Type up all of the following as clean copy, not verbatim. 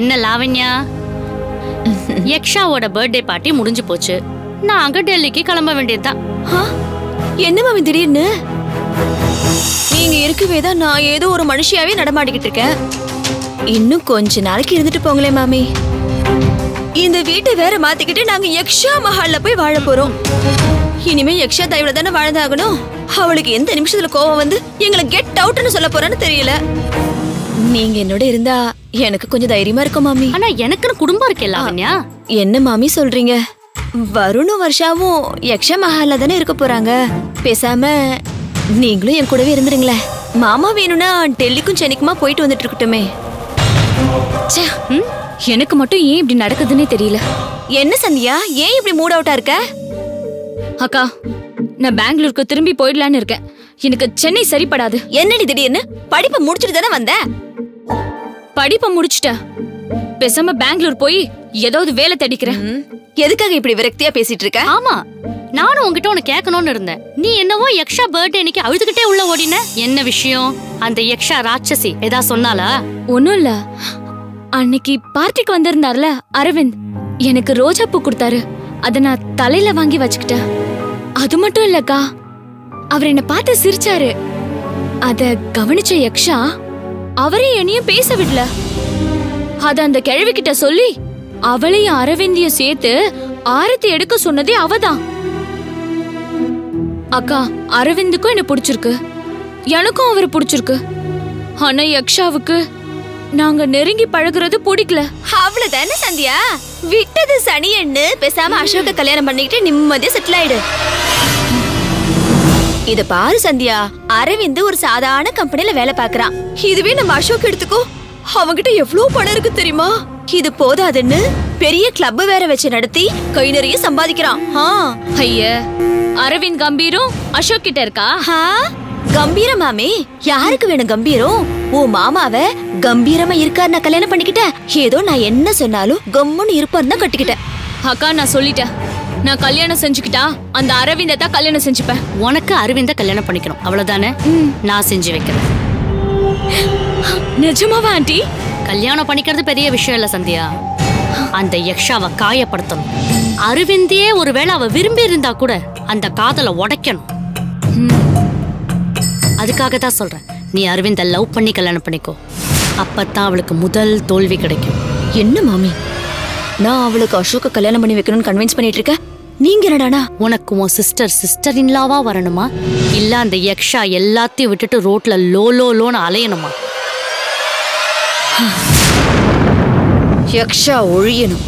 என்ன Lavanya, யக்ஷாவோட birthday party முடிஞ்சு போச்சு. நான் அங்க டெல்லிக்கு கிளம்ப வேண்டியதுதான். என்னமா திடீர்னு நீங்க இருக்கவே தான் நான் ஏதோ ஒரு மனுஷியாவே நடமாடிக்கிட்டு இருக்கேன். இன்னும் கொஞ்ச நாளைக்கு இருந்துட்டு போங்களே மாமி. இந்த வீட்டை வேற மாத்திக்கிட்டு நாங்க யக்ஷா மஹால்ல போய் வாழ போறோம். இனிமே யக்ஷா தயவுல தானே வாழ்ந்தாகணும். அவளுக்கு எந்த நிமிஷத்துல கோபம் வந்து எங்களை கெட் அவுட்னு சொல்ல போறான்னு தெரியல. நீங்க என்னோட இருந்தா எனக்கு கொஞ்சம் தைரியமா இருக்கும் மாமி. ஆனா எனக்குன்னு குடும்பம் இருக்கே லாவண்யா. என்ன மாமி சொல்றீங்க? வருணும் வருஷாவும் யக்ஷா மஹால்ல தானே இருக்க போறாங்க. பேசாம நீங்களும் என் கூடவே இருந்துருங்களே. மாமா வேணும்னா டெல்லிக்கும் சென்னைக்குமா போயிட்டு வந்துட்டு இருக்கட்டுமே. எனக்கு மட்டும் ஏன் இப்படி நடக்குதுன்னே தெரியல. என்ன சந்தியா, ஏன் இப்படி மூட் அவுட்டா இருக்க? அக்கா, நான் பெங்களூருக்கு திரும்பி போயிடலான்னு இருக்கேன். எனக்கு சென்னை சரிப்படாது. என்னடி திடீர்னு? படிப்பை முடிச்சுட்டு தானே வந்த. படிப்பை முடிச்சுட்ட பேசாம பெங்களூர் போய் ஏதாவது வேலை தடிக்கிறேன். எதுக்காக இப்படி விரக்தியா பேசிட்டு இருக்க? ஆமா, நானும் உங்ககிட்ட ஒன்னு கேட்கணும்னு இருந்தேன். நீ என்னவோ யக்ஷா பர்த்டே இன்னைக்கு அழுதுகிட்டே உள்ள ஓடின. என்ன விஷயம்? அந்த யக்ஷா ராட்சசி ஏதா சொன்னாலா? ஒண்ணும் இல்ல. அன்னைக்கு பார்ட்டிக்கு வந்திருந்தார்ல அரவிந்த், எனக்கு ரோஜா பூ கொடுத்தாரு. அத நான் தலையில வாங்கி வச்சுக்கிட்டேன். அது மட்டும் இல்லக்கா, அவர் என்ன பார்த்து சிரிச்சாரு. அத கவனிச்ச யக்ஷா அவரே என்னையும் பேச விடல. அத அந்த கிழவி கிட்ட சொல்லி அவளையும் அரவிந்தியும் சேர்த்து ஆரத்தி எடுக்க சொன்னதே அவதான். அக்கா, அரவிந்துக்கும் என்ன பிடிச்சிருக்கு, எனக்கும் அவரை பிடிச்சிருக்கு. ஆனா யக்ஷாவுக்கு நாங்க நெருங்கி பழகுறது பிடிக்கல. அவ்வளவுதானே சந்தியா, விட்டது சனியன்னு பேசாம அசோக கல்யாணம் பண்ணிக்கிட்டு நிம்மதியா செட்டில் ஆயிடு. இத பாரு சந்தியா, அரவிந்த் ஒரு சாதாரண கம்பெனில வேலை பாக்குறான். இதுவே நம்ம அசோக் எடுத்துக்கோ, அவங்கிட்ட எவ்வளவு பணம் இருக்கு தெரியுமா? இது போதாதுன்னு பெரிய கிளப் வேற வச்சு நடத்தி கை நிறைய சம்பாதிக்கிறான். அரவிந்த் கம்பீரும் அசோக் கிட்ட இருக்கா? கம்பீர மாமே, யாருக்கு வேணும் கம்பீரம்? ஓ மாமாவ கம்பீரமா இருக்காரு நான் கல்யாணம் பண்ணிக்கிட்டேன். ஏதோ நான் என்ன சொன்னாலும் கம்முன்னு இருப்பாருன்னா கட்டிக்கிட்டேன். அக்கா, நான் சொல்லிட்டேன், நான் கல்யாணம் செஞ்சுக்கிட்டா அந்த அரவிந்த தான் கல்யாணம் செஞ்சுப்பேன். உனக்கு அரவிந்த கல்யாணம் பண்ணிக்கணும், அவ்வளவுதானே? நான் செஞ்சு வைக்கிறேன். நிஜமாவா ஆண்டி? கல்யாணம் பண்ணிக்கிறது பெரிய விஷயம் இல்ல சந்தியா. அந்த யக்ஷாவை காயப்படுத்தணும். அரவிந்தியே ஒருவேளை அவ விரும்பி இருந்தா கூட அந்த காதலை உடைக்கணும். அதுக்காக தான் சொல்றேன், நீ அரவிந்த லவ் பண்ணி கல்யாணம் பண்ணிக்கோ. அப்பத்தான் அவளுக்கு முதல் தோல்வி கிடைக்கும். என்ன மாமி, நான் அவளுக்கு அசோக கல்யாணம் பண்ணி வைக்கணும்னு கன்வின்ஸ் பண்ணிட்டு இருக்கேன். நீங்க என்னடானா உனக்கு உன் சிஸ்டர் இன்லாவா வரணுமா? இல்ல அந்த யக்ஷா எல்லாத்தையும் விட்டுட்டு ரோட்ல லோ லோ லோன்னு அலையணுமா? யக்ஷா ஒழியணும்.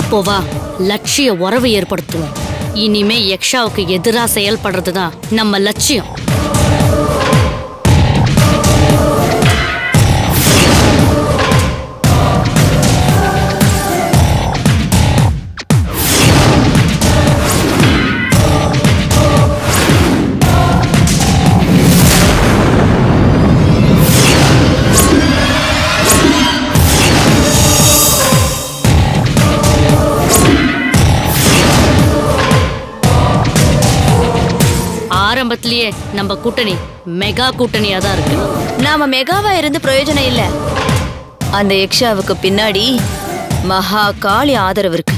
அப்போவா லட்சிய உறவு ஏற்படுத்துவோம். இனிமே யக்ஷாவுக்கு எதிராக செயல்படுறதுதான் நம்ம லட்சியம். ஆரம்பத்திலேயே நம்ம கூட்டணி மெகா கூட்டணியா தான் இருக்கு. நாம மெகாவா இருந்து பிரயோஜனம் இல்ல. அந்த யக்ஷாவுக்கு பின்னாடி மகா காளி ஆதரவு இருக்கு,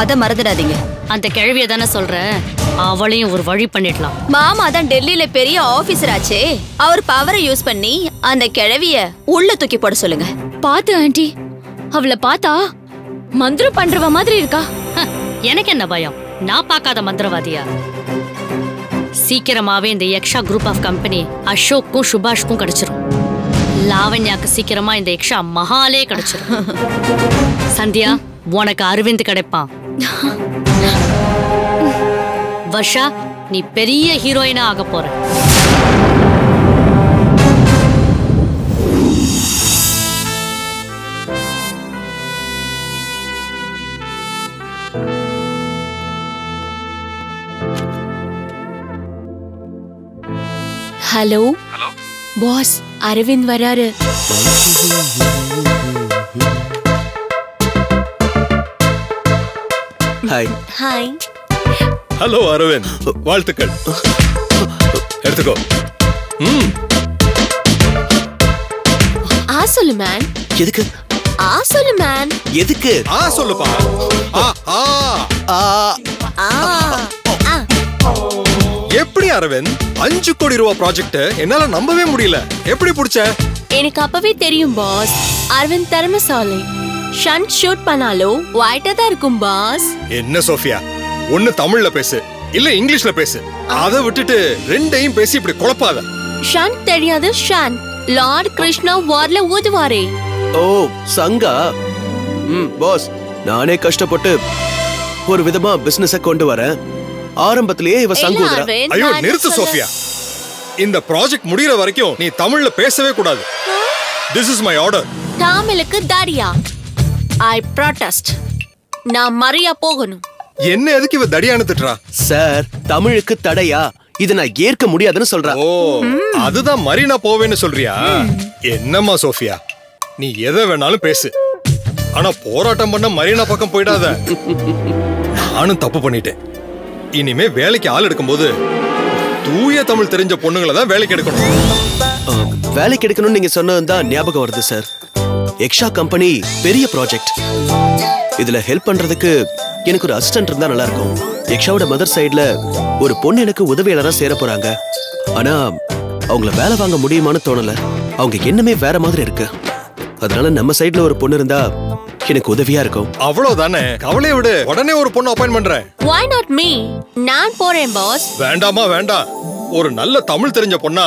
அத மறந்துடாதீங்க. அந்த கிழவிய தானே சொல்றேன், அவளையும் ஒரு வழி பண்ணிடலாம். மாமா தான் டெல்லியில பெரிய ஆபீசர் ஆச்சே, அவர் பவரை யூஸ் பண்ணி அந்த கிழவிய உள்ள தூக்கி போட சொல்லுங்க. பாத்து ஆண்டி, அவளை பார்த்தா மந்திரம் பண்றவ மாதிரி இருக்கா. எனக்கு என்ன பயம், நான் பார்க்காத மந்திரவாதியா? சீக்கிரமாவே இந்த யக்ஷா குரூப் ஆஃப் கம்பெனி அசோக்கும் சுபாஷ்க்கும் கிடைச்சிரும். லாவண்யாக்கு சீக்கிரமா இந்த யக்ஷா மஹாலே கிடைச்சிரும். சந்தியா, உனக்கு அரவிந்த் கிடைப்பான். வர்ஷா, நீ பெரிய ஹீரோயினா ஆக போற. ஹலோ பாஸ், அரவிந்த் வராரு. Hi hi. ஹலோ அரவிந்த், வாழ்த்துக்கள், எடுத்துக்கோ. சொல்லு மேன். எதுக்கு? ஆ சொல்லு மேன். எதுக்கு? ஆ சொல்லுப்பா. ஆ ஆ ஆ ஆ. எப்படி அரவிந்த் 5 கோடி ரூபாய் ப்ராஜெக்ட் என்னால நம்பவே முடியல. எப்படி புடிச்ச? எனக்கு அப்பவே தெரியும் பாஸ். அரவிந்த் தர்மசாலை ஷன் ஷூட் பண்ணாலோ ஒயிட்டா தான் இருக்கும் பாஸ். என்ன சோஃபியா? ஒன்னு தமிழ்ல பேசு இல்ல இங்கிலீஷ்ல பேசு. அதை விட்டுட்டு ரெண்டையும் பேசி இப்படி குழப்பாத. ஷன் தெரியாது ஷன். லார்ட் கிருஷ்ணா வார்ல ஊதுவாரே. ஓ சங்கா. பாஸ் நானே கஷ்டப்பட்டு ஒரு விதமா பிசினஸை கொண்டு வரேன். ஆரம்பத்திலேயே இவ சங்கூதரா. ஐயோ நிறுத்து சோஃபியா. இந்த ப்ராஜெக்ட் முடியற வரைக்கும் நீ தமிழ்ல பேசவே கூடாது. This is my order. தமிழுக்கு தடியா. I protest. நான் மரியா போகணும். என்ன எதுக்கு இவ தடியான்னு திட்றா? சார் தமிழுக்கு தடையா? இது நான் ஏற்க முடியாதுன்னு சொல்றேன். ஓ அதுதான் மரினா போவேன்னு சொல்றியா? என்னம்மா சோஃபியா நீ எதை வேணாலும் பேசு, ஆனா போராட்டம் பண்ண மரினா பக்கம் போயிடாத. நானும் தப்பு பண்ணிட்டேன். இனிமே வேலைக்கு ஆள் எடுக்கும்போது தூய தமிழ் தெரிஞ்ச பொண்ணுங்களை தான் வேலைக்கு எடுக்கணும். வேலைக்கு எடுக்கணும்னு நீங்க சொன்னதுதான் ஞாபகம் வருது சார். எக்ஷா கம்பெனி பெரிய ப்ராஜெக்ட். இதுல ஹெல்ப் பண்றதுக்கு எனக்கு ஒரு அசிஸ்டன்ட் இருந்தா நல்லா இருக்கும். எக்ஷாவோட மதர் சைடுல ஒரு பொண்ணு எனக்கு உதவியாளரா சேர போறாங்க. ஆனா அவங்கள வேலை வாங்க முடியுமான்னு தோணல. அவங்க என்னமே வேற மாதிரி இருக்கு. அதனால நம்ம சைடுல ஒரு பொண்ணு இருந்தா எனக்கு உதவியா இருக்கும். அவ்வளவுதானே? கவலையை விடு. உடனே ஒரு பொண்ணு அப்பாயின்ட் பண்றேன். Why not me? நான் போறேன் பாஸ். வேண்டாமா வேண்டாம். ஒரு நல்ல தமிழ் தெரிஞ்ச பொண்ணா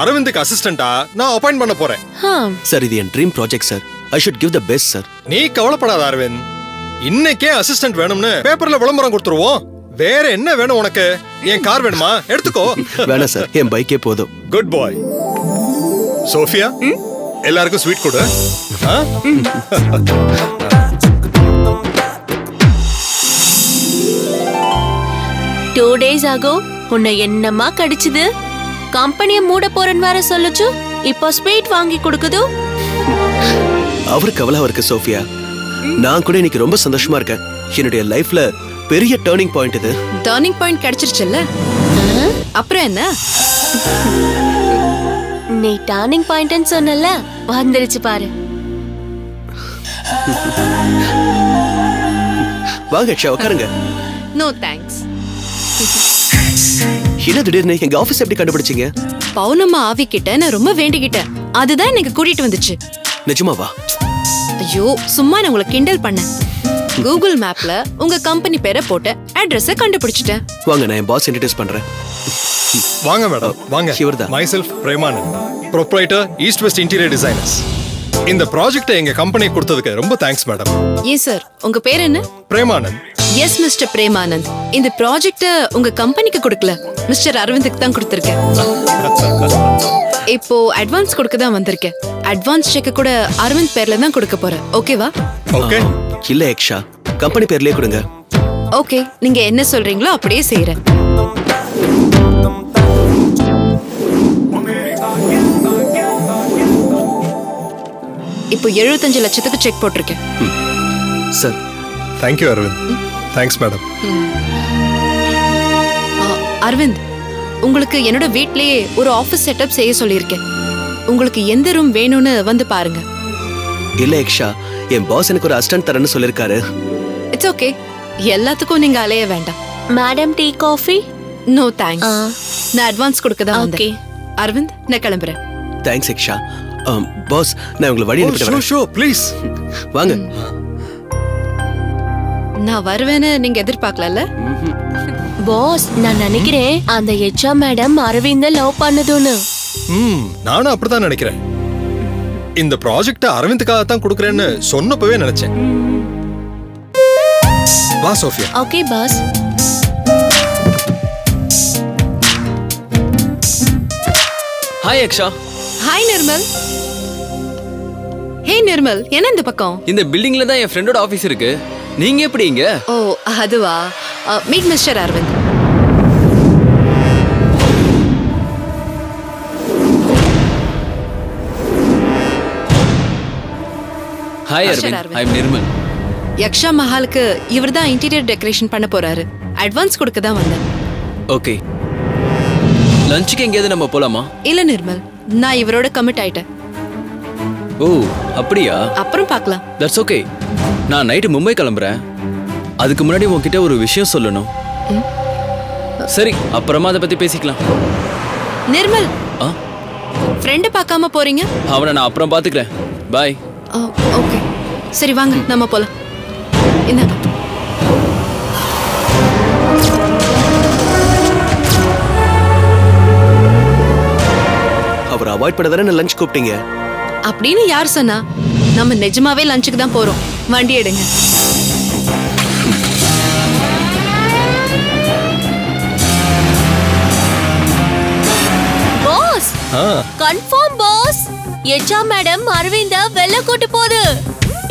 அரவிந்துக்கு அசிஸ்டண்டா நான் அப்பாயின்ட் பண்ண போறேன். சார் இது என் dream project sir. I should give the best sir. நீ கவலைப்படாத அரவிந்த். இன்னைக்கே அசிஸ்டன்ட் வேணும்னு பேப்பர்ல விளம்பரம் கொடுத்துருவோம். வேற என்ன வேணும் உனக்கு? என் கார் வேணுமா? எடுத்துக்கோ. வேணாம் சார், என் பைக்கே போதும். Good bye. சோஃபியா எல்லாருக்கும் ஸ்வீட் கொடு. டூ டேஸ் ஆகும் உன்னை என்னமா கடிச்சது? கம்பெனியை மூட போறேன்னு வேற சொல்லுச்சு. இப்போ ஸ்வீட் வாங்கி கொடுக்குது. அவருக்கு அவ்வளவா இருக்கு சோஃபியா. நான் கூட இன்னைக்கு ரொம்ப சந்தோஷமா இருக்கேன். என்னுடைய லைஃப்ல பெரிய டர்னிங் பாயிண்ட் இது. டர்னிங் பாயிண்ட் கிடைச்சிருச்சுல்ல, அப்புறம் என்ன? நீ டர்னிங் பாயிண்ட்னு சொன்னல, வந்துருச்சு பாரு. வாங்க சா உட்காருங்க. No thanks. என்ன திடீர்னு எங்க ஆபீஸ் எப்படி கண்டுபிடிச்சீங்க? பவுனம்மா ஆவி கிட்ட நான் ரொம்ப வேண்டிக்கிட்டேன். அதுதான் எனக்கு கூட்டிட்டு வந்துச்சு. நிஜமாவா? ஐயோ சும்மா நான் உங்களை கிண்டல் பண்ணேன். கூகுள் மேப்ல உங்க கம்பெனி பேரை போட்டு அட்ரஸ் கண்டுபிடிச்சிட்டேன். வாங்க நான் பாஸ் இன்ட்ரோடியூஸ் பண்றேன். வாங்க மேடம் வாங்க. இவர்தான் myself Premanand, proprietor East West Interior Designers. இந்த ப்ராஜெக்ட்டை எங்க கம்பெனி கொடுத்ததுக்கு ரொம்ப தேங்க்ஸ் மேடம். Yes sir. உங்க பேர் என்ன? Premanand. எஸ் மிஸ்டர் Premanand, இந்த ப்ராஜெக்ட்டை உங்க கம்பெனிக்கு கொடுக்கல, மிஸ்டர் அரவிந்துக்கு தான் கொடுத்திருக்கேன். இப்போ அட்வான்ஸ் கொடுக்க தான் வந்திருக்கேன். அட்வான்ஸ் செக் கூட அரவிந்த் பேர்ல தான் கொடுக்க போறேன். ஓகேவா? ஓகே. இல்ல எக்ஷா கம்பெனி பேர்லயே கொடுங்க. ஓகே நீங்க என்ன சொல்றீங்களோ அப்படியே செய்றேன். இப்போ 75 லட்சத்துக்கு செக் போட்டுருக்கேன் சார். Thank you Aravind. Thanks madam. Aravind உங்களுக்கு என்னோட வீட்லயே ஒரு ஆபீஸ் செட்டப் செய்ய சொல்லியிருக்கேன். உங்களுக்கு எந்த ரூம் வேணும்னு வந்து பாருங்க. இல்ல எக்ஷா என் பாஸ் எனக்கு ஒரு அசிஸ்டன்ட் தரேன்னு சொல்லிருக்காரு. இட்ஸ் ஓகே, எல்லாத்துக்கும் நீங்க அலைய வேண்டாம். Madam tea coffee? No thanks, நான் அட்வான்ஸ் கொடுக்க தான் வந்தேன். அரவிந்த் நான் கிளம்புறேன். தேங்க்ஸ் எக்ஷா. பாஸ் நான் உங்களை வழி அனுப்பிட்டு வரேன். ஷோ ப்ளீஸ் வாங்க. நான் வருவேன்னு நீங்க எதிர்பார்க்கலல்ல பாஸ். நான் நினைக்கிறேன் அந்த எச்சா மேடம் அரவிந்த லவ் பண்ணதுன்னு. நானும் அப்படிதான் நினைக்கிறேன். இந்த ப்ராஜெக்ட் அரவிந்துக்காக தான் கொடுக்கறேன்னு சொன்னப்பவே நினைச்சேன். வா Sophia. Okay boss. Hi எக்ஷா. Hi Nirmal. Hey Nirmal, என்ன இந்த பக்கம்? இந்த பில்டிங்ல தான் என் ஃப்ரெண்டோட ஆபீஸ் இருக்கு. நீங்க எப்படிங்க? ஓ அதுவா. Meet mister Aravind. Hi Aravind, I'm Nirmal. Yaksha Mahalக்கு இவர்தான் இன்டீரியர் டெக்கரேஷன் பண்ண போறாரு. அட்வான்ஸ் கொடுக்க தான் வந்தேன். ஓகே. லஞ்சுக்கு எங்கேயாவது நம்ம போலாமா? இல்ல நிர்மல், நான் இவரோட கமிட் ஆயிட்டேன். ஓ அப்படியா? அப்புறம் பார்க்கலாம். That's okay. நான் நைட் மும்பை கிளம்புறேன். அதுக்கு முன்னாடி உன்கிட்ட ஒரு விஷயம் சொல்லணும். சரி, அப்புறமா அதை பத்தி பேசிக்கலாம். நிர்மல், ஃப்ரெண்ட் பார்க்காம போறீங்க? அவனை நான் அப்புறம் பாத்துக்கிறேன். பாய். ஓகே. சரி வாங்க நம்ம போலாம். என்ன அவரை அவாய்ட் பண்ணதானே லஞ்ச் கூப்பிட்டீங்க அப்படின்னு யார் சொன்னா? நம்ம நிஜமாவே லஞ்சுக்கு தான் போறோம். வண்டி எடுங்க. Boss, confirm boss. எச்சா மேடம் அரவிந்த வெள்ள கூட்டு போகுது.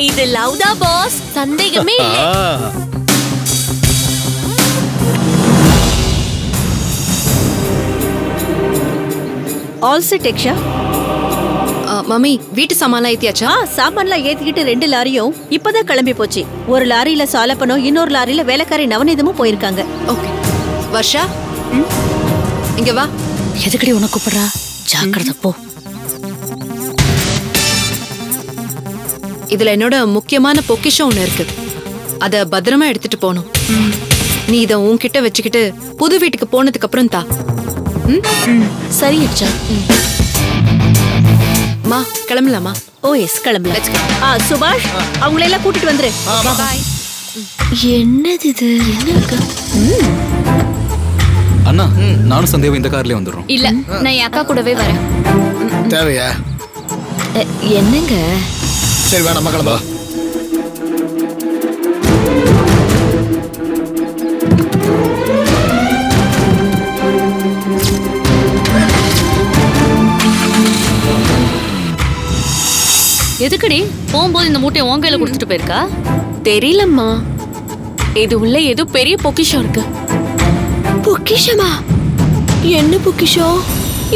இது லவ் தான் பாஸ், சந்தேகமே இல்லை. All set எக்ஷா. மம்மி, வீட்டு சாமான்லாம் ஏத்தியாச்சா? சாமான்லாம் ஏத்திக்கிட்டு 2 லாரியும் இப்பதான் கிளம்பி போச்சு. ஒரு லாரியில சாலப்பனும் இன்னொரு லாரியில வேலைக்காரி நவநீதமும் போயிருக்காங்க. ஓகே வர்ஷா, இங்க வா. எதுக்கடி உனக்கு கூப்பிடுறா? ஜாக்கிரதை போ. இதுல என்னோட முக்கியமான பொக்கிஷம் ஒண்ணு இருக்கு. அத பத்திரமா எடுத்துட்டு போகணும். நீ இதை உன்கிட்ட வச்சுக்கிட்டு புது வீட்டுக்கு போனதுக்கு அப்புறம் தா. சரி அச்சா, மா கிளம்பலாமா? ஓ எஸ், கிளம்பலாம். சுபாஷ் அவங்கள எல்லாம் கூட்டிட்டு வந்துரு. என்னது இது? அண்ணா, நானும் சந்தேகம் இந்த கார்லயே வந்துடுறோம். இல்ல, நான் என் அக்கா கூடவே வரேன். தேவையா? என்னங்க? சரி வா, நம்ம கிளம்பலாம். எதுக்கடி போகும்போது இந்த மூட்டையை உன் கையில கொடுத்துட்டு போயிருக்கா? தெரியலம்மா, இது உள்ள ஏதோ பெரிய பொக்கிஷம் இருக்கு. பொக்கிஷமா? என்ன பொக்கிஷம்?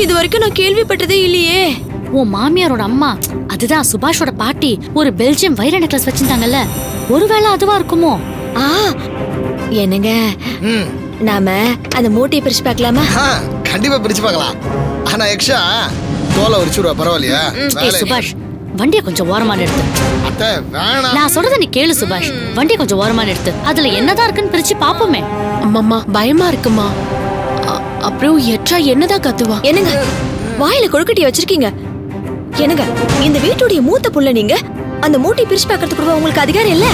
இது வரைக்கும் நான் கேள்விப்பட்டதே இல்லையே. உன் மாமியாரோட அம்மா, அதுதான் சுபாஷோட பாட்டி, ஒரு பெல்ஜியம் வைர நெக்லஸ் வச்சிருந்தாங்கல்ல, ஒருவேளை அதுவா இருக்குமோ? என்னங்க, நாம அந்த மூட்டையை பிரிச்சு பார்க்கலாமா? கண்டிப்பா பிரிச்சு பார்க்கலாம். ஆனா எக்ஷா, தோலை உரிச்சுடுவா, பரவாயில்லையா? சுபாஷ், வண்டியை கொஞ்சம் ஓரமா நிறுத்து. நான் சொல்றத நீ கேளு சுபாஷ். வண்டியை கொஞ்சம் ஓரமா நிறுத்து. அதுல என்னதான் இருக்குன்னு பிரிச்சு பாப்போமே. அம்மா பயமா இருக்குமா? அப்புறம் எச்சா என்னதான் கத்துவா? என்னங்க வாயில கொழுக்கட்டிய வச்சிருக்கீங்க? என்னங்க இந்த வீட்டுடைய மூத்த புள்ள நீங்க, அந்த மூட்டை பிரிச்சு பாக்கிறதுக்கு உங்களுக்கு அதிகாரம் இல்ல.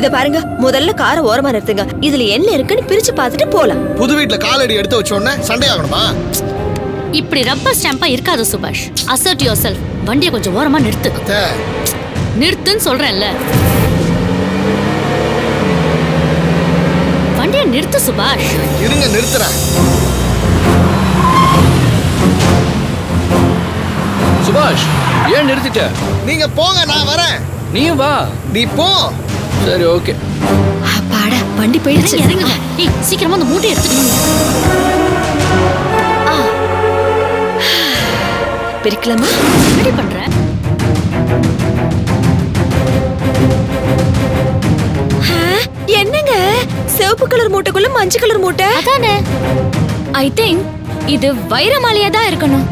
இத பாருங்க, முதல்ல காரை ஓரமா நிறுத்துங்க. இதுல என்ன இருக்குன்னு பிரிச்சு பாத்துட்டு போலாம். புது வீட்டுல காலடி எடுத்து வச்சோடனே சண்டை ஆகணுமா? இப்படி ரப்பர் ஸ்டாம்பா இருக்காது சுபாஷ். Assert yourself. வண்டியை கொஞ்சம் ஓரமா நிறுத்து. நிறுத்துன்னு சொல்றேன்ல, வண்டியை நிறுத்து சுபாஷ். இருங்க, நிறுத்துறேன். சுபாஷ், ஏன் நிறுத்திட்ட? நீங்க போங்க, நான் வரேன். நீயும் வா. நீ போ. சரி ஓகே. அப்பாடா, வண்டி போயிடுச்சு. இறங்குங்க. ஏய் சீக்கிரமா அந்த மூட்டையை எடுத்துட்டு பிரிக்கலாமா? எப்படி பண்ற? என்னங்க சிவப்பு கலர் மூட்டைக்குள்ள மஞ்சள் கலர் மூட்டை? அதானே. ஐ திங்க் இது வைர மாலையா தான் இருக்கணும்.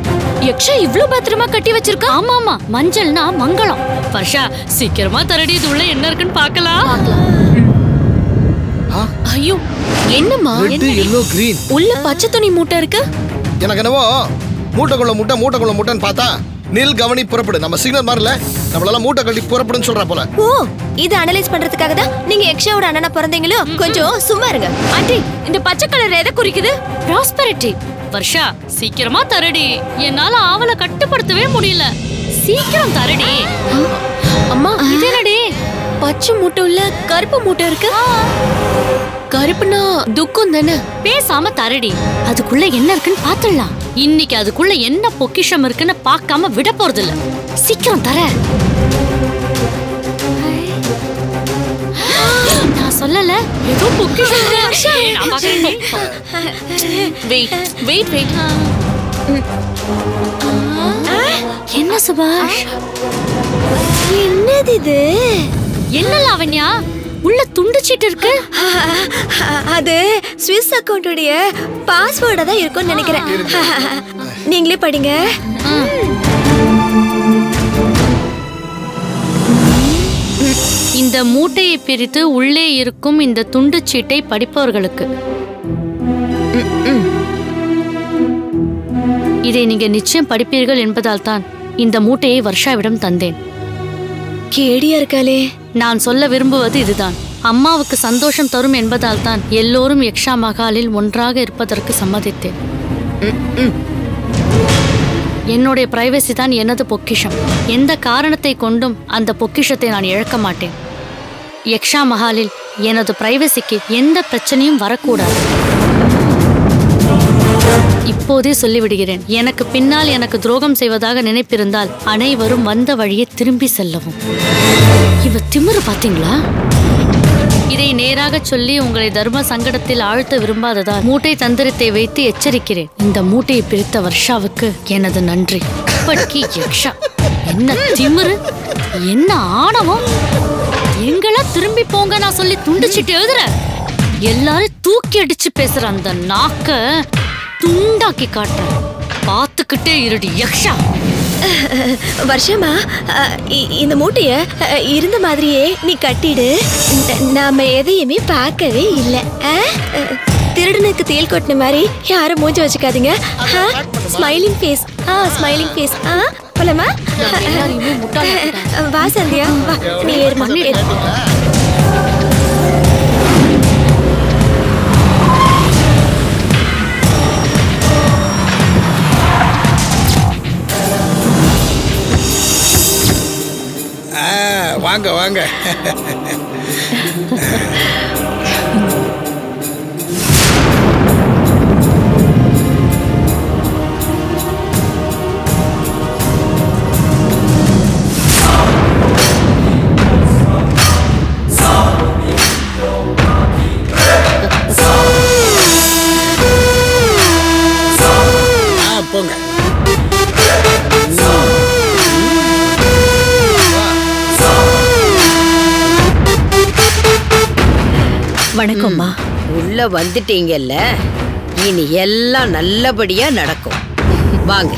யக்ஷா இவ்ளோ பத்திரமா கட்டி வச்சிருக்கா. ஆமா ஆமா, மஞ்சள்னா மங்களம். வர்ஷா சீக்கிரமா தரடி, இது உள்ள என்ன இருக்குன்னு பார்க்கலாம். ஐயோ என்னம்மா, உள்ள பச்சை துணி மூட்டை இருக்கு. எனக்கு என்னவோ மூட்டைக்குள்ள மூட்டை மூட்டைக்குள்ள மூட்டைன்னு பார்த்தா நில், கவனி, புறப்படு. நம்ம சிக்னல் மாறல, நம்மளால மூட்டை கட்டி புறப்படுன்னு சொல்ற போல. ஓ, இது அனலைஸ் பண்றதுக்காக தான் நீங்க எக்ஷாவோட அண்ணனா பிறந்தீங்களோ? கொஞ்சம் சும்மா இருங்க ஆண்டி. இந்த பச்சை கலர் எதை குறிக்குது? ப்ராஸ்பெரிட்டி. வர்ஷா சீக்கிரமா தரடி, என்னால ஆவலை கட்டுப்படுத்தவே முடியல. சீக்கிரம் தரடி. அம்மா இது என்னடி? பச்சை மூட்டை உள்ள கருப்பு மூட்டை இருக்கு. கருப்புனா துக்கம் தானே. பேசாம தரடி, அதுக்குள்ள என்ன இருக்குன்னு பாத்துடலாம். இன்னைக்கு அதுக்குள்ள என்ன பொக்கிஷம் இருக்குன்னு பார்க்காம விட போறது இல்ல. சீக்கிரம் தர. நான் சொல்லல ஏதோ பொக்கிஷம். Wait wait wait. என்ன சுபாஷ், என்னது இது? என்ன லாவண்யா, உள்ள துண்டுச்சிட்டு இருக்கு? அது ஸ்விஸ் அக்கவுண்டோடைய பாஸ்வேர்டா தான் இருக்கும்னு நினைக்கிறேன். நீங்களே படிங்க. இந்த மூட்டையை பிரித்து உள்ளே இருக்கும் இந்த துண்டு சீட்டை படிப்பவர்களுக்கு இதை நீங்க நிச்சயம் படிப்பீர்கள் என்பதால் தான் இந்த மூட்டையை வர்ஷாவிடம் தந்தேன். கேடியா இருக்காளே. நான் சொல்ல விரும்புவது இதுதான். அம்மாவுக்கு சந்தோஷம் தரும் என்பதால் தான் எல்லோரும் யக்ஷா மகாலில் ஒன்றாக இருப்பதற்கு சம்மதித்தேன். என்னுடைய பிரைவசி தான் எனது பொக்கிஷம். எந்த காரணத்தை கொண்டும் அந்த பொக்கிஷத்தை நான் இழக்க மாட்டேன். யக்ஷா மகாலில் எனது பிரைவசிக்கு எந்த பிரச்சனையும் வரக்கூடாது. இப்போதே சொல்லிவிடுகிறேன். எனக்கு பின்னால் எனக்கு துரோகம் செய்வதாக நினைப்பிருந்தால் அனைவரும் வந்த வழியை திரும்பி செல்லவும். இவ திமிரு பார்த்தீங்களா? இதை நேராக சொல்லி உங்களை தர்ம சங்கடத்தில் ஆழ்த்த விரும்பாததால் மூட்டை தந்திரத்தை வைத்து எச்சரிக்கிறேன். இந்த மூட்டையை பிரித்த வர்ஷாவுக்கு எனது நன்றி. பட்கி யக்ஷா, என்ன திமிரு, என்ன ஆணவம். எங்களா திரும்பி போங்க நான் சொல்லி துண்டுச்சிட்டு எழுதுற. எல்லாரும் தூக்கி அடிச்சு பேசுற அந்த நாக்க துண்டாக்கி காட்டுற. பார்த்துக்கிட்டே இருடி யக்ஷா. வர்ஷமா, இந்த மூட்டைய இருந்த மாதிரியே நீ கட்டிடு. நாம எதையுமே பார்க்கவே இல்லை. திருடனுக்கு தேல் கொட்டின மாதிரி யாரும் மூஞ்சி வச்சுக்காதீங்க. Smiling face. Smiling face. போலாமா? வா சந்தியா, வா. நீ ஏறுமா? வாங்க வாங்க. வணக்கம்மா. உள்ள வந்துட்டீங்கல்ல, இனி எல்லாம் நல்லபடியா நடக்கும். வாங்க.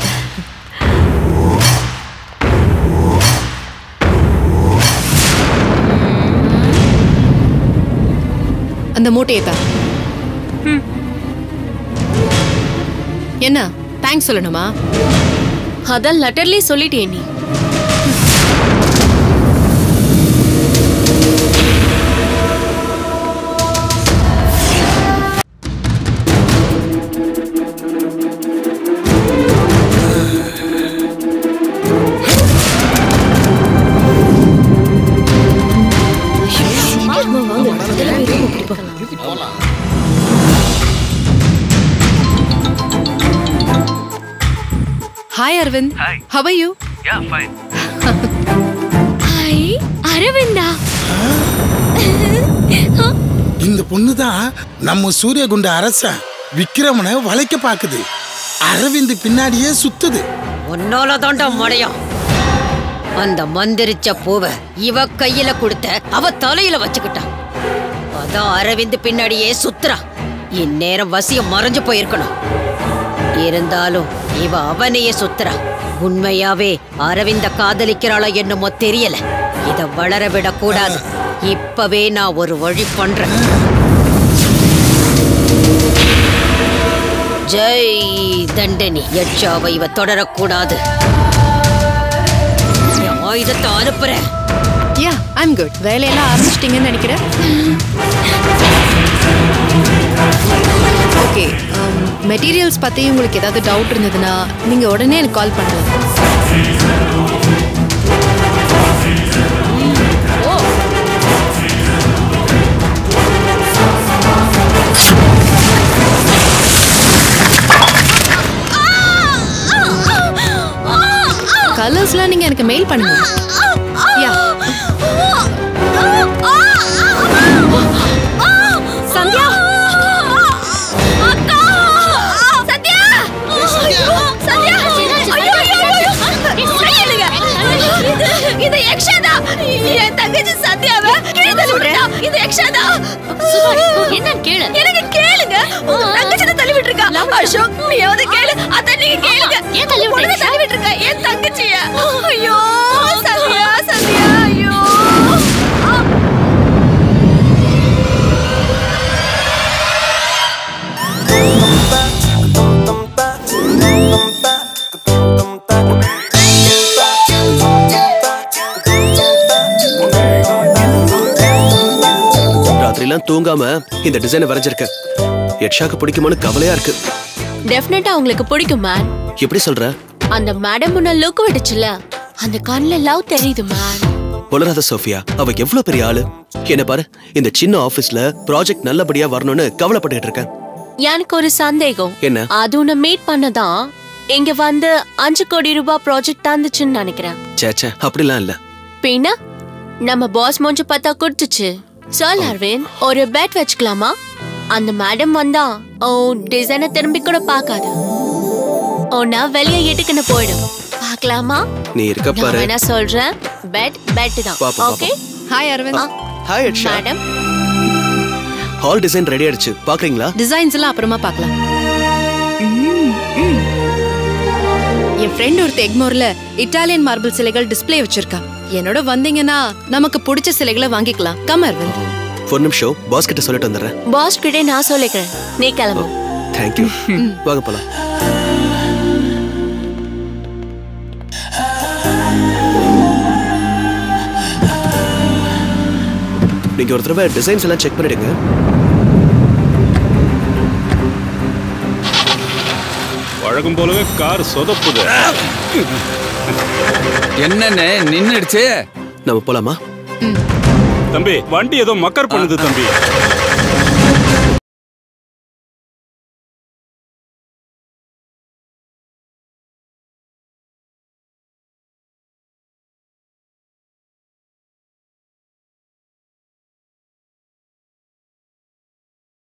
அந்த மூட்டையை தான் என்ன தேங்க்ஸ் சொல்லணுமா? அதான் லெட்டர்லயே சொல்லிட்டே நீ. Hi Aravind. Hi. How are you? Yeah, fine. Hi, Aravinda. இந்த பொண்ணு தான் நம்ம சூரியகுண்ட அரசன் விக்ரமனை வளைக்க பாக்குது. அரவிந்த் பின்னாடியே சுத்துது. உன்னால தாண்டா முடியும். அந்த மந்திரிச்ச பூவை இவ கையில கொடுத்த அவ தலையில வச்சுக்கிட்டா. அதான் அரவிந்த் பின்னாடியே சுத்துறா. இந்நேரம் வசிய மறைஞ்சு போயிருக்கணும். இருந்தாலும் இவ அவனையே சுத்துறா. உண்மையாவே அரவிந்த காதலிக்கிறாளா என்னமோ தெரியல. இத வளர விட கூடாது. இப்பவே நான் ஒரு வழி பண்றேன். ஜெய் தண்டனி. யக்ஷாவை இவ தொடரக்கூடாது. ஆயுதத்தை அனுப்புறேன். Yeah, I'm good. வேலையெல்லாம் ஆரம்பிச்சிட்டீங்கன்னு நினைக்கிறேன். ஓகே, மெட்டீரியல்ஸ் பற்றி உங்களுக்கு ஏதாவது டவுட் இருந்ததுன்னா நீங்கள் உடனே எனக்கு கால் பண்ணுங்க. கலர்ஸ்லாம் நீங்கள் எனக்கு மெயில் பண்ணுங்க. யா சந்தியா. இது யக்ஷா தான். என் தங்கச்சி சத்யாவை கேள்வி விட்டா. இது யக்ஷா தான். என்ன கேளு, எனக்கு கேளுங்க. உங்க தங்கச்சி தான் தள்ளி விட்டுருக்கா. அசோக் நீ எதாவது கேளு. அதான் நீங்க கேளுங்க. ஏன் தள்ளி விட்டு தள்ளி விட்டுருக்கா என் தங்கச்சிய? ஐயோ சத்யா சத்யா ஐயோ. எல்லாம் தூங்காம இந்த டிசைனை வரைஞ்சிருக்க. யக்ஷாக்கு பிடிக்குமான்னு கவலையா இருக்கு. டெஃபினட்டா உங்களுக்கு பிடிக்கும் மேன். எப்படி சொல்ற? அந்த மேடம் உன்ன லுக் விடுச்சுல. அந்த கண்ணுல லவ் தெரியுது மேன். பொலராத சோஃபியா, அவ எவ்வளவு பெரிய ஆளு. என்ன பாரு, இந்த சின்ன ஆபீஸ்ல ப்ராஜெக்ட் நல்லபடியா வரணும்னு கவலைப்பட்டுட்டு இருக்கேன். எனக்கு ஒரு சந்தேகம். என்ன? அது உன்ன மீட் பண்ணதான் இங்க வந்து 5 கோடி ரூபாய் ப்ராஜெக்ட் தாந்துச்சுன்னு நினைக்கிறேன். சேச்சே, அப்படிலாம் இல்ல. பின்ன நம்ம பாஸ் மூஞ்சு பார்த்தா குடுத்துச்சு. சார் அரவிந்த், ஒரு பேட் வச்சுக்கலாமா? அந்த மேடம் வந்தா டிசைனை திரும்பி கூட பார்க்காது. ஓனா வெளியே எட்டுக்குன்னு போயிடும். பார்க்கலாமா? நீ இருக்க பாரு. நான் சொல்றேன், பேட் பேட் தான். Okay. Hi Aravind. Hi Aksha. Madam, hall design ready ஆயிடுச்சு. பார்க்கறீங்களா? டிசைன்ஸ் எல்லாம் அப்புறமா பார்க்கலாம். என் ஃப்ரெண்ட் ஒரு எக்மோர்ல இட்டாலியன் மார்பிள் சிலைகள் டிஸ்ப்ளே வச்சிருக்கா. என்னோட வந்தீங்கன்னா நமக்கு பிடிச்ச சிலைகளை வாங்கிக்கலாம். கம் அரவிந்த். ஒரு நிமிஷம், பாஸ் கிட்ட சொல்லிட்டு வந்துறேன். பாஸ் கிட்ட நான் சொல்லிக்கிறேன், நீ கிளம்பு. Thank you. வாங்க போலாம். நீங்க ஒரு தடவை டிசைன்ஸ் எல்லாம் செக் பண்ணிடுங்க. வழக்கம் போலவே கார் சொதப்புது. என்னன்னு நின்னுடுச்சு. நம்ம போலாமா? தம்பி, வண்டி ஏதோ மக்கர் பண்ணுது தம்பி.